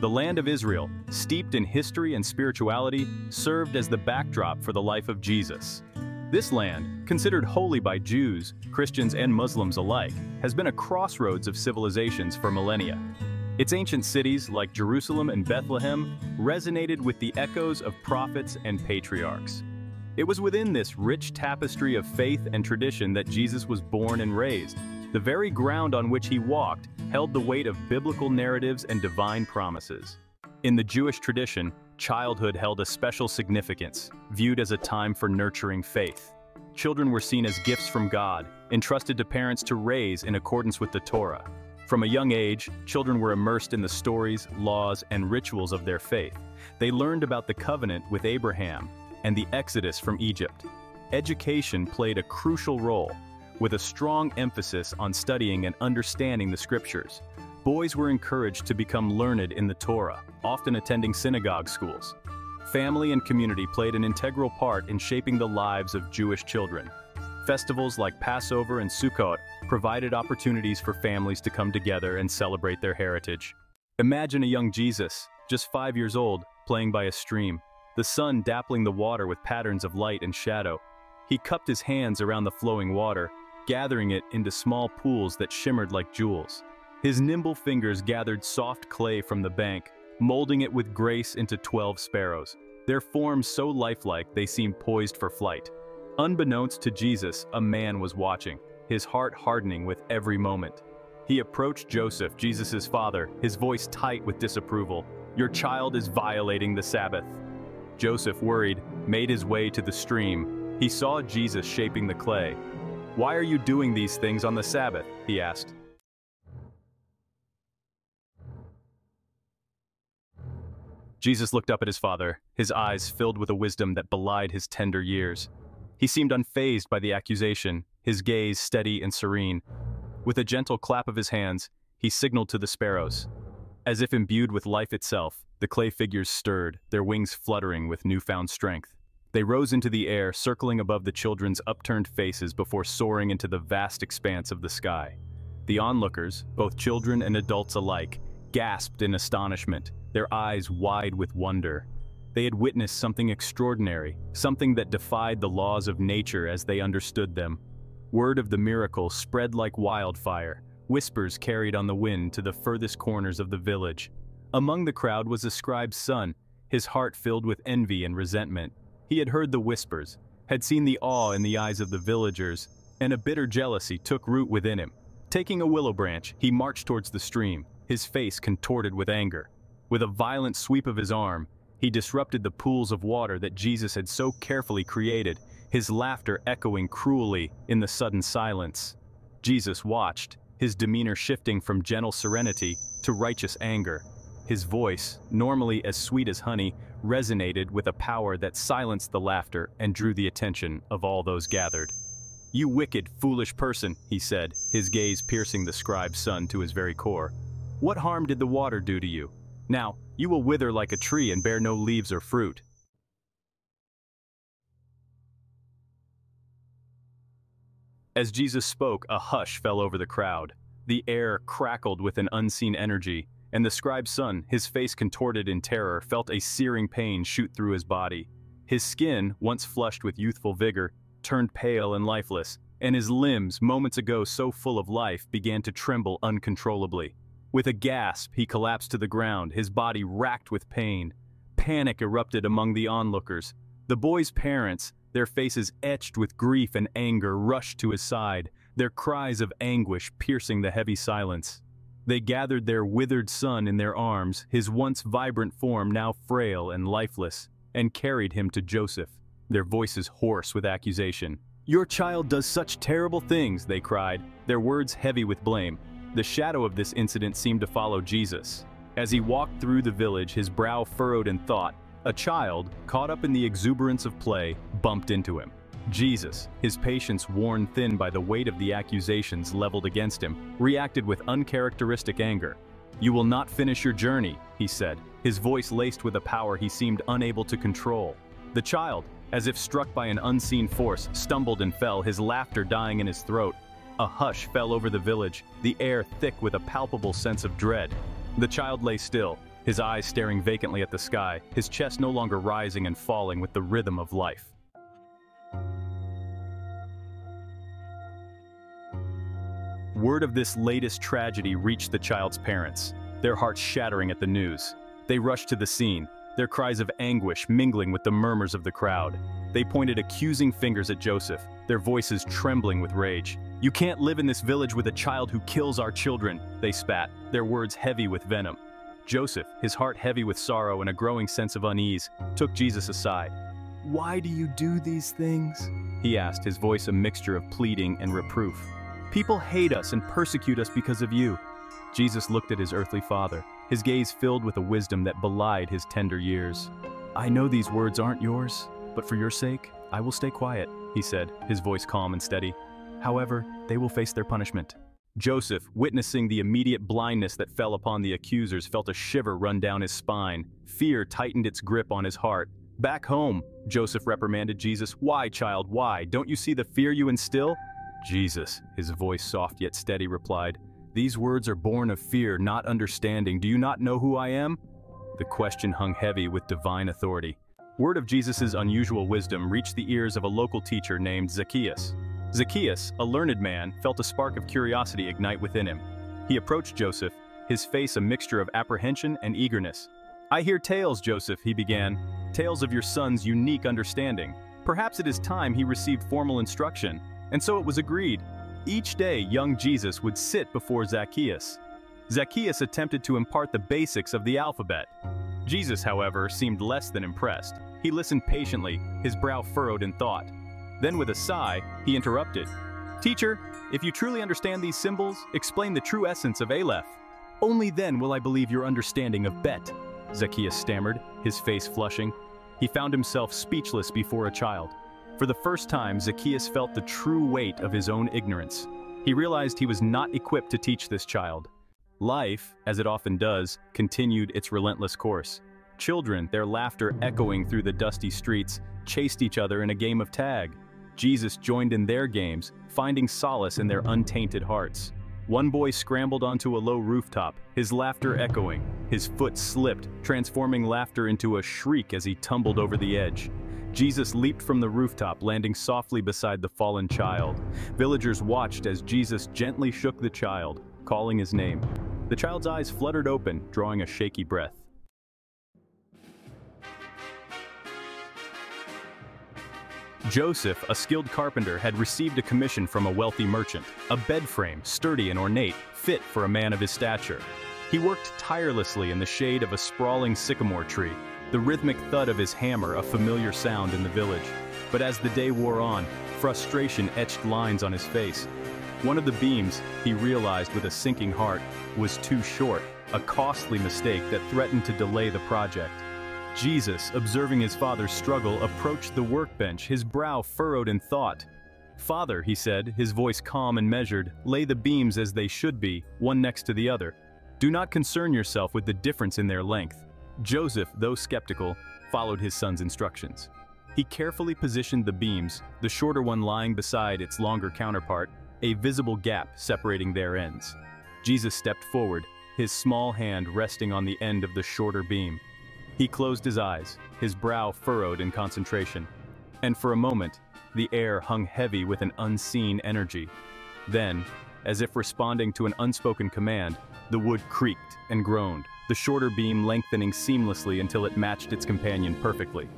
The land of Israel, steeped in history and spirituality, served as the backdrop for the life of Jesus. This land, considered holy by Jews, Christians, and Muslims alike, has been a crossroads of civilizations for millennia. Its ancient cities, like Jerusalem and Bethlehem, resonated with the echoes of prophets and patriarchs. It was within this rich tapestry of faith and tradition that Jesus was born and raised. The very ground on which he walked held the weight of biblical narratives and divine promises. In the Jewish tradition, childhood held a special significance, viewed as a time for nurturing faith. Children were seen as gifts from God, entrusted to parents to raise in accordance with the Torah. From a young age, children were immersed in the stories, laws, and rituals of their faith. They learned about the covenant with Abraham and the Exodus from Egypt. Education played a crucial role, with a strong emphasis on studying and understanding the scriptures. Boys were encouraged to become learned in the Torah, often attending synagogue schools. Family and community played an integral part in shaping the lives of Jewish children. Festivals like Passover and Sukkot provided opportunities for families to come together and celebrate their heritage. Imagine a young Jesus, just 5 years old, playing by a stream, the sun dappling the water with patterns of light and shadow. He cupped his hands around the flowing water, gathering it into small pools that shimmered like jewels. His nimble fingers gathered soft clay from the bank, molding it with grace into 12 sparrows, their forms so lifelike they seemed poised for flight. Unbeknownst to Jesus, a man was watching, his heart hardening with every moment. He approached Joseph, Jesus' father, his voice tight with disapproval. "Your child is violating the Sabbath." Joseph, worried, made his way to the stream. He saw Jesus shaping the clay. "Why are you doing these things on the Sabbath?" he asked. Jesus looked up at his father, his eyes filled with a wisdom that belied his tender years. He seemed unfazed by the accusation, his gaze steady and serene. With a gentle clap of his hands, he signaled to the sparrows. As if imbued with life itself, the clay figures stirred, their wings fluttering with newfound strength. They rose into the air, circling above the children's upturned faces before soaring into the vast expanse of the sky. The onlookers, both children and adults alike, gasped in astonishment, their eyes wide with wonder. They had witnessed something extraordinary, something that defied the laws of nature as they understood them. Word of the miracle spread like wildfire, whispers carried on the wind to the furthest corners of the village. Among the crowd was a scribe's son, his heart filled with envy and resentment. He had heard the whispers, had seen the awe in the eyes of the villagers, and a bitter jealousy took root within him. Taking a willow branch, he marched towards the stream, his face contorted with anger. With a violent sweep of his arm, he disrupted the pools of water that Jesus had so carefully created, his laughter echoing cruelly in the sudden silence. Jesus watched, his demeanor shifting from gentle serenity to righteous anger. His voice, normally as sweet as honey, resonated with a power that silenced the laughter and drew the attention of all those gathered. "You wicked, foolish person," he said, his gaze piercing the scribe's son to his very core. "What harm did the water do to you? Now, you will wither like a tree and bear no leaves or fruit." As Jesus spoke, a hush fell over the crowd. The air crackled with an unseen energy, and the scribe's son, his face contorted in terror, felt a searing pain shoot through his body. His skin, once flushed with youthful vigor, turned pale and lifeless, and his limbs, moments ago so full of life, began to tremble uncontrollably. With a gasp, he collapsed to the ground, his body racked with pain. Panic erupted among the onlookers. The boy's parents, their faces etched with grief and anger, rushed to his side, their cries of anguish piercing the heavy silence. They gathered their withered son in their arms, his once vibrant form now frail and lifeless, and carried him to Joseph, their voices hoarse with accusation. "Your child does such terrible things," they cried, their words heavy with blame. The shadow of this incident seemed to follow Jesus. As he walked through the village, his brow furrowed in thought. A child, caught up in the exuberance of play, bumped into him. Jesus, his patience worn thin by the weight of the accusations leveled against him, reacted with uncharacteristic anger. "You will not finish your journey," he said, his voice laced with a power he seemed unable to control. The child, as if struck by an unseen force, stumbled and fell, his laughter dying in his throat. A hush fell over the village, the air thick with a palpable sense of dread. The child lay still, his eyes staring vacantly at the sky, his chest no longer rising and falling with the rhythm of life. Word of this latest tragedy reached the child's parents, their hearts shattering at the news. They rushed to the scene, their cries of anguish mingling with the murmurs of the crowd. They pointed accusing fingers at Joseph, their voices trembling with rage. "You can't live in this village with a child who kills our children," they spat, their words heavy with venom. Joseph, his heart heavy with sorrow and a growing sense of unease, took Jesus aside. "Why do you do these things?" he asked, his voice a mixture of pleading and reproof. "People hate us and persecute us because of you." Jesus looked at his earthly father, his gaze filled with a wisdom that belied his tender years. "I know these words aren't yours, but for your sake, I will stay quiet," he said, his voice calm and steady. "However, they will face their punishment." Joseph, witnessing the immediate blindness that fell upon the accusers, felt a shiver run down his spine. Fear tightened its grip on his heart. "Back home," Joseph reprimanded Jesus. "Why, child, why? Don't you see the fear you instill?" "Jesus," his voice soft yet steady, replied, "these words are born of fear, not understanding. Do you not know who I am?" The question hung heavy with divine authority. Word of Jesus' unusual wisdom reached the ears of a local teacher named Zacchaeus. Zacchaeus, a learned man, felt a spark of curiosity ignite within him. He approached Joseph, his face a mixture of apprehension and eagerness. "I hear tales, Joseph," he began, "tales of your son's unique understanding. Perhaps it is time he received formal instruction." And so it was agreed. Each day, young Jesus would sit before Zacchaeus. Zacchaeus attempted to impart the basics of the alphabet. Jesus, however, seemed less than impressed. He listened patiently, his brow furrowed in thought. Then with a sigh, he interrupted. "Teacher, if you truly understand these symbols, explain the true essence of Aleph. Only then will I believe your understanding of bet," Zacchaeus stammered, his face flushing. He found himself speechless before a child. For the first time, Zacchaeus felt the true weight of his own ignorance. He realized he was not equipped to teach this child. Life, as it often does, continued its relentless course. Children, their laughter echoing through the dusty streets, chased each other in a game of tag. Jesus joined in their games, finding solace in their untainted hearts. One boy scrambled onto a low rooftop, his laughter echoing. His foot slipped, transforming laughter into a shriek as he tumbled over the edge. Jesus leaped from the rooftop, landing softly beside the fallen child. Villagers watched as Jesus gently shook the child, calling his name. The child's eyes fluttered open, drawing a shaky breath. Joseph, a skilled carpenter, had received a commission from a wealthy merchant, a bed frame, sturdy and ornate, fit for a man of his stature. He worked tirelessly in the shade of a sprawling sycamore tree, the rhythmic thud of his hammer a familiar sound in the village. But as the day wore on, frustration etched lines on his face. One of the beams, he realized with a sinking heart, was too short, a costly mistake that threatened to delay the project. Jesus, observing his father's struggle, approached the workbench, his brow furrowed in thought. "Father," he said, his voice calm and measured, "lay the beams as they should be, one next to the other. Do not concern yourself with the difference in their length." Joseph, though skeptical, followed his son's instructions. He carefully positioned the beams, the shorter one lying beside its longer counterpart, a visible gap separating their ends. Jesus stepped forward, his small hand resting on the end of the shorter beam. He closed his eyes, his brow furrowed in concentration. And for a moment, the air hung heavy with an unseen energy. Then, as if responding to an unspoken command, the wood creaked and groaned, the shorter beam lengthening seamlessly until it matched its companion perfectly.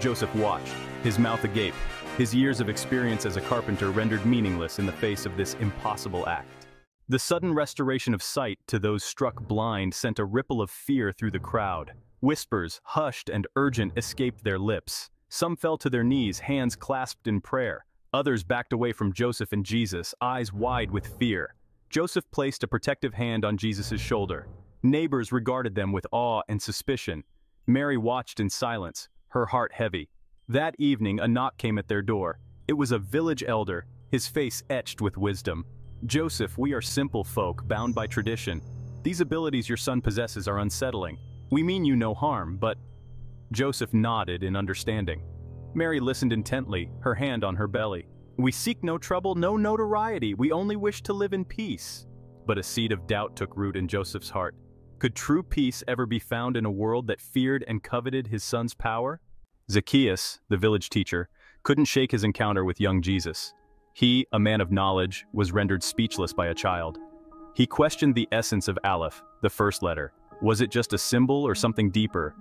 Joseph watched, his mouth agape, his years of experience as a carpenter rendered meaningless in the face of this impossible act. The sudden restoration of sight to those struck blind sent a ripple of fear through the crowd. Whispers, hushed and urgent, escaped their lips. Some fell to their knees, hands clasped in prayer. Others backed away from Joseph and Jesus, eyes wide with fear. Joseph placed a protective hand on Jesus' shoulder. Neighbors regarded them with awe and suspicion. Mary watched in silence, her heart heavy. That evening, a knock came at their door. It was a village elder, his face etched with wisdom. "Joseph, we are simple folk, bound by tradition. These abilities your son possesses are unsettling. We mean you no harm, but..." Joseph nodded in understanding. Mary listened intently, her hand on her belly. "We seek no trouble, no notoriety. We only wish to live in peace." But a seed of doubt took root in Joseph's heart. Could true peace ever be found in a world that feared and coveted his son's power? Zacchaeus, the village teacher, couldn't shake his encounter with young Jesus. He, a man of knowledge, was rendered speechless by a child. He questioned the essence of Aleph, the first letter. Was it just a symbol or something deeper?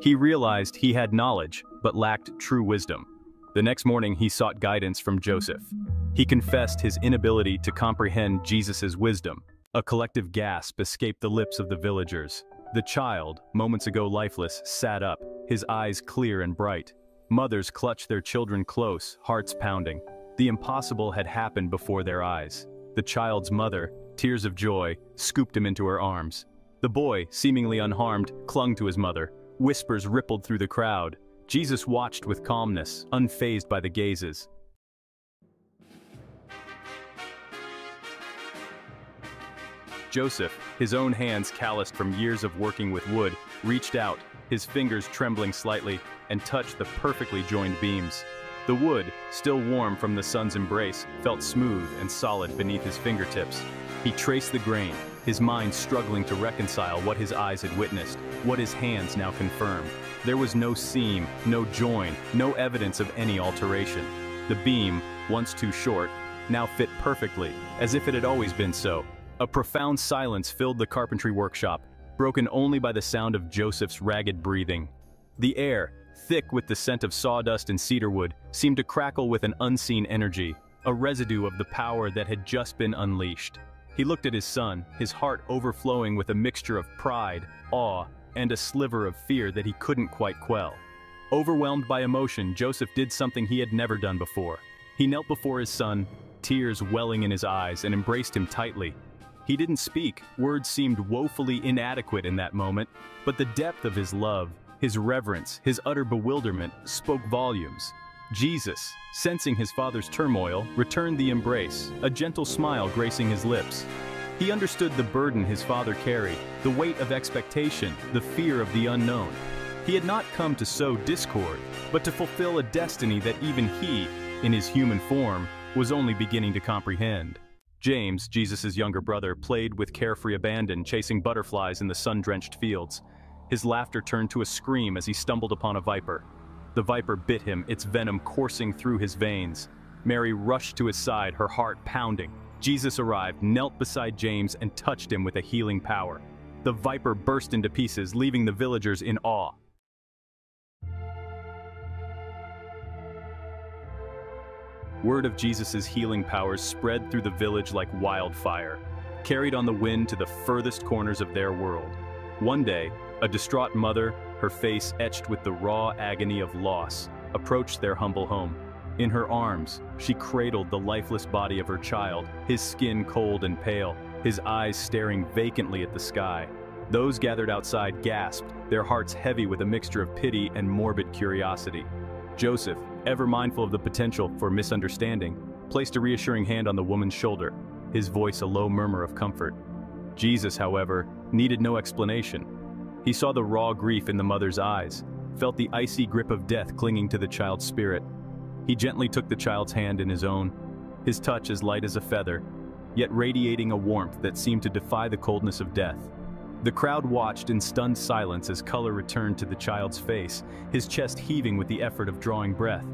He realized he had knowledge, but lacked true wisdom. The next morning he sought guidance from Joseph. He confessed his inability to comprehend Jesus' wisdom. A collective gasp escaped the lips of the villagers. The child, moments ago lifeless, sat up, his eyes clear and bright. Mothers clutched their children close, hearts pounding. The impossible had happened before their eyes. The child's mother, tears of joy, scooped him into her arms. The boy, seemingly unharmed, clung to his mother. Whispers rippled through the crowd. Jesus watched with calmness, unfazed by the gazes. Joseph, his own hands calloused from years of working with wood, reached out, his fingers trembling slightly, and touched the perfectly joined beams. The wood, still warm from the sun's embrace, felt smooth and solid beneath his fingertips. He traced the grain, his mind struggling to reconcile what his eyes had witnessed, what his hands now confirmed. There was no seam, no join, no evidence of any alteration. The beam, once too short, now fit perfectly, as if it had always been so. A profound silence filled the carpentry workshop, broken only by the sound of Joseph's ragged breathing. The air, thick with the scent of sawdust and cedarwood, seemed to crackle with an unseen energy, a residue of the power that had just been unleashed. He looked at his son, his heart overflowing with a mixture of pride, awe, and a sliver of fear that he couldn't quite quell. Overwhelmed by emotion, Joseph did something he had never done before. He knelt before his son, tears welling in his eyes, and embraced him tightly. He didn't speak, words seemed woefully inadequate in that moment, but the depth of his love, his reverence, his utter bewilderment spoke volumes. Jesus, sensing his father's turmoil, returned the embrace, a gentle smile gracing his lips. He understood the burden his father carried, the weight of expectation, the fear of the unknown. He had not come to sow discord, but to fulfill a destiny that even he, in his human form, was only beginning to comprehend. James, Jesus' younger brother, played with carefree abandon, chasing butterflies in the sun-drenched fields. His laughter turned to a scream as he stumbled upon a viper. The viper bit him, its venom coursing through his veins. Mary rushed to his side, her heart pounding. Jesus arrived, knelt beside James, and touched him with a healing power. The viper burst into pieces, leaving the villagers in awe. Word of Jesus' healing powers spread through the village like wildfire, carried on the wind to the furthest corners of their world. One day, a distraught mother, her face etched with the raw agony of loss, approached their humble home. In her arms, she cradled the lifeless body of her child, his skin cold and pale, his eyes staring vacantly at the sky. Those gathered outside gasped, their hearts heavy with a mixture of pity and morbid curiosity. Joseph, ever mindful of the potential for misunderstanding, placed a reassuring hand on the woman's shoulder, his voice a low murmur of comfort. Jesus, however, needed no explanation. He saw the raw grief in the mother's eyes, felt the icy grip of death clinging to the child's spirit. He gently took the child's hand in his own, his touch as light as a feather, yet radiating a warmth that seemed to defy the coldness of death. The crowd watched in stunned silence as color returned to the child's face, his chest heaving with the effort of drawing breath.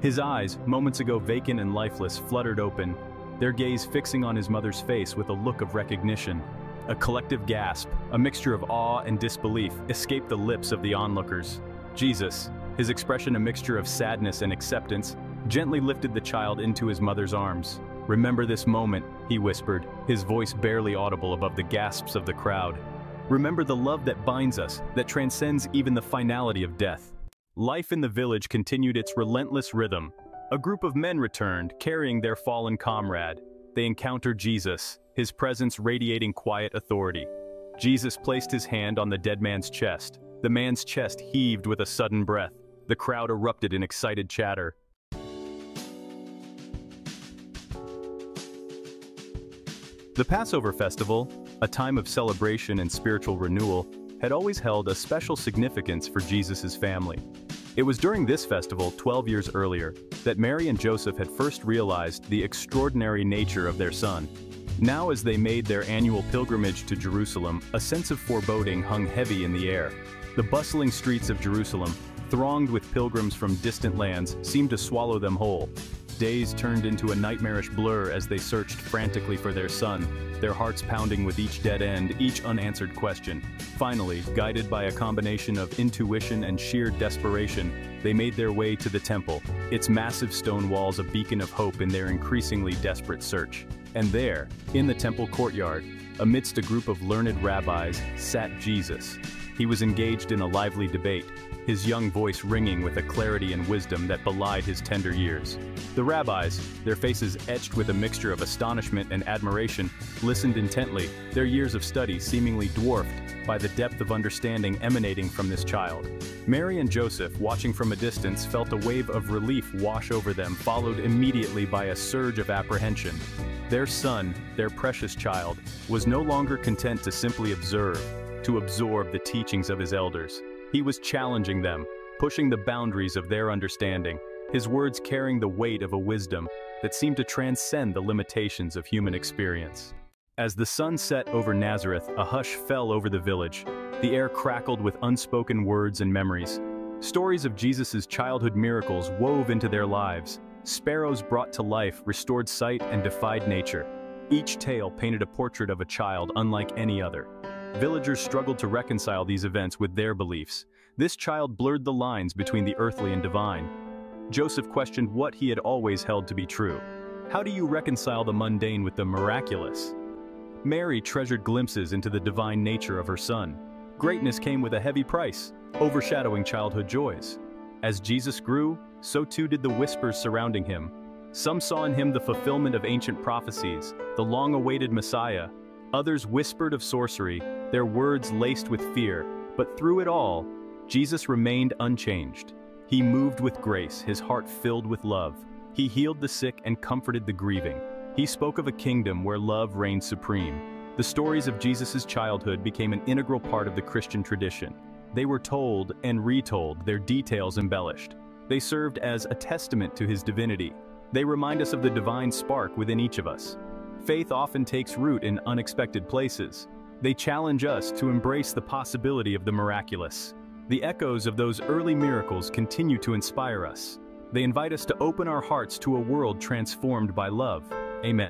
His eyes, moments ago vacant and lifeless, fluttered open, their gaze fixing on his mother's face with a look of recognition. A collective gasp, a mixture of awe and disbelief, escaped the lips of the onlookers. Jesus, his expression a mixture of sadness and acceptance, gently lifted the child into his mother's arms. "Remember this moment," he whispered, his voice barely audible above the gasps of the crowd. "Remember the love that binds us, that transcends even the finality of death." Life in the village continued its relentless rhythm. A group of men returned, carrying their fallen comrade. They encountered Jesus, his presence radiating quiet authority. Jesus placed his hand on the dead man's chest. The man's chest heaved with a sudden breath. The crowd erupted in excited chatter. The Passover festival, a time of celebration and spiritual renewal, had always held a special significance for Jesus' family. It was during this festival, 12 years earlier, that Mary and Joseph had first realized the extraordinary nature of their son. Now as they made their annual pilgrimage to Jerusalem, a sense of foreboding hung heavy in the air. The bustling streets of Jerusalem, thronged with pilgrims from distant lands, seemed to swallow them whole. Days turned into a nightmarish blur as they searched frantically for their son, their hearts pounding with each dead end, each unanswered question. Finally, guided by a combination of intuition and sheer desperation, they made their way to the temple, its massive stone walls a beacon of hope in their increasingly desperate search. And there, in the temple courtyard, amidst a group of learned rabbis, sat Jesus. He was engaged in a lively debate, his young voice ringing with a clarity and wisdom that belied his tender years. The rabbis, their faces etched with a mixture of astonishment and admiration, listened intently, their years of study seemingly dwarfed by the depth of understanding emanating from this child. Mary and Joseph, watching from a distance, felt a wave of relief wash over them, followed immediately by a surge of apprehension. Their son, their precious child, was no longer content to simply observe, to absorb the teachings of his elders. He was challenging them, pushing the boundaries of their understanding, his words carrying the weight of a wisdom that seemed to transcend the limitations of human experience. As the sun set over Nazareth, a hush fell over the village. The air crackled with unspoken words and memories. Stories of Jesus' childhood miracles wove into their lives. Sparrows brought to life restored sight and defied nature. Each tale painted a portrait of a child unlike any other. Villagers struggled to reconcile these events with their beliefs. This child blurred the lines between the earthly and divine. Joseph questioned what he had always held to be true. How do you reconcile the mundane with the miraculous? Mary treasured glimpses into the divine nature of her son. Greatness came with a heavy price, overshadowing childhood joys. As Jesus grew, so too did the whispers surrounding him. Some saw in him the fulfillment of ancient prophecies, the long-awaited Messiah. Others whispered of sorcery, their words laced with fear, but through it all, Jesus remained unchanged. He moved with grace, his heart filled with love. He healed the sick and comforted the grieving. He spoke of a kingdom where love reigned supreme. The stories of Jesus' childhood became an integral part of the Christian tradition. They were told and retold, their details embellished. They served as a testament to his divinity. They remind us of the divine spark within each of us. Faith often takes root in unexpected places. They challenge us to embrace the possibility of the miraculous. The echoes of those early miracles continue to inspire us. They invite us to open our hearts to a world transformed by love. Amen.